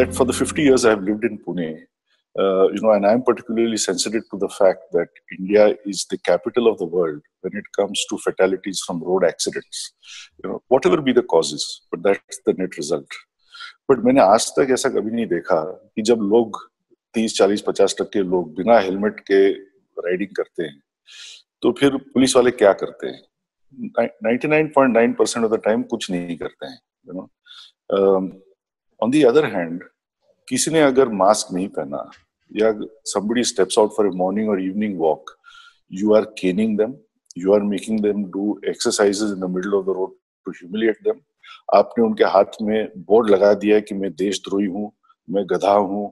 that for the 50 years I've lived in Pune, and I'm particularly sensitive to the fact that India is the capital of the world when it comes to fatalities from road accidents. You know, whatever be the causes, but that's the net result. But मैंने आज तक ऐसा कभी नहीं देखा कि जब लोग 30, 40, 50% लोग बिना हेलमेट के राइडिंग करते हैं, तो फिर पुलिस वाले क्या करते हैं? 99.9% of the time कुछ नहीं करते हैं, you know. On the other hand, किसी ने अगर मास्क नहीं पहना या somebody steps out for a morning or evening walk, you are caning them, you are making them do exercises in the middle of the road to humiliate them. आपने उनके हाथ में बोर्ड लगा दिया है कि मैं देशद्रोही हूँ, मैं गधा हूँ,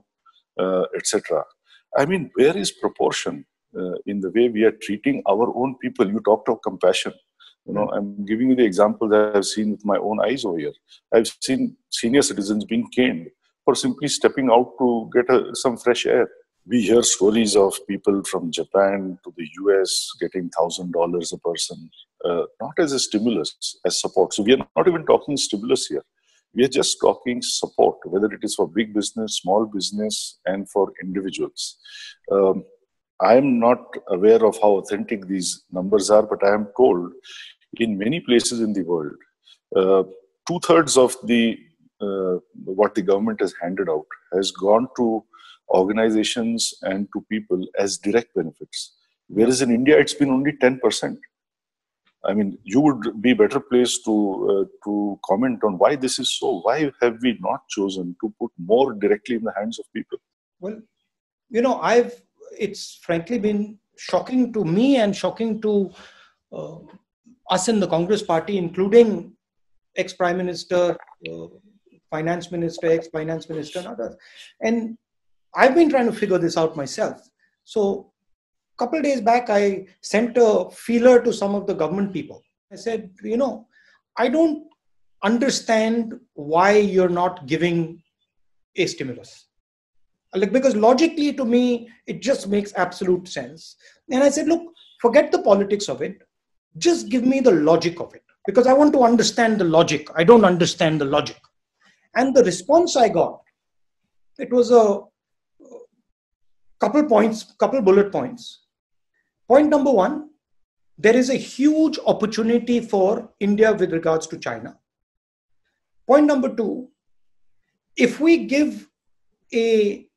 etc. I mean, where is proportion in the way we are treating our own people? You talked of compassion. You know, I'm giving you the example that I've seen with my own eyes over here. I've seen senior citizens being caned for simply stepping out to get some fresh air. We hear stories of people from Japan to the US getting $1,000 a person, not as a stimulus, as support. So we are not even talking stimulus here. We are just talking support, whether it is for big business, small business, and for individuals. I am not aware of how authentic these numbers are, but I am told in many places in the world, 2/3 of the what the government has handed out has gone to organizations and to people as direct benefits. Whereas in India, it's been only 10%. I mean, you would be better placed to comment on why this is so. Why have we not chosen to put more directly in the hands of people? Well, you know, it's frankly been shocking to me and shocking to us in the Congress party, including ex-Prime Minister, Finance Minister, ex-Finance Minister and others. And I've been trying to figure this out myself. So a couple of days back, I sent a feeler to some of the government people. I said, you know, I don't understand why you're not giving a stimulus. Like, because logically to me, it just makes absolute sense. And I said, look, forget the politics of it. Just give me the logic of it, because I want to understand the logic. I don't understand the logic. And the response I got, it was a couple bullet points. Point number one, there is a huge opportunity for India with regards to China. Point number two, if we give a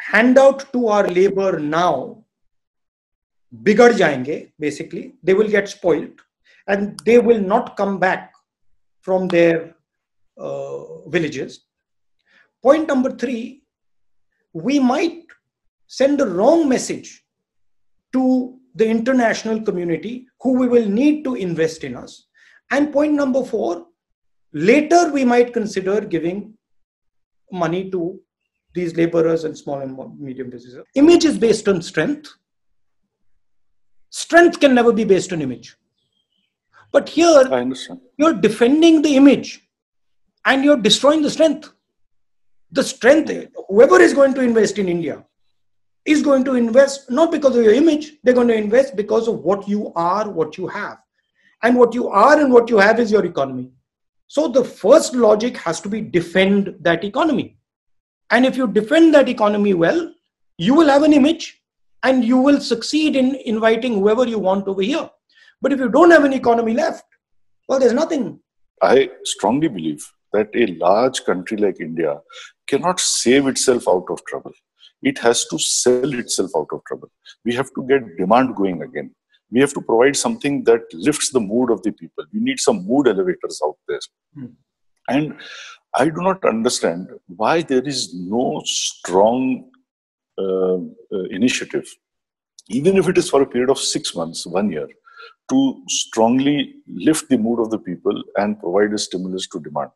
handout to our labor now, bigger jayenge, basically, they will get spoiled and they will not come back from their villages. Point number three, we might send the wrong message to the international community who we will need to invest in us. And point number four, later we might consider giving money to these laborers and small and medium businesses. Image is based on strength. Strength can never be based on image. But here, you're defending the image and you're destroying the strength. The strength, whoever is going to invest in India is going to invest not because of your image, they're going to invest because of what you are, what you have. And what you are and what you have is your economy. So the first logic has to be defend that economy. And if you defend that economy well, you will have an image and you will succeed in inviting whoever you want over here. But if you don't have an economy left, well, there's nothing. I strongly believe that a large country like India cannot save itself out of trouble. It has to sell itself out of trouble. We have to get demand going again. We have to provide something that lifts the mood of the people. We need some mood elevators out there. And I do not understand why there is no strong initiative, even if it is for a period of 6 months, 1 year, to strongly lift the mood of the people and provide a stimulus to demand.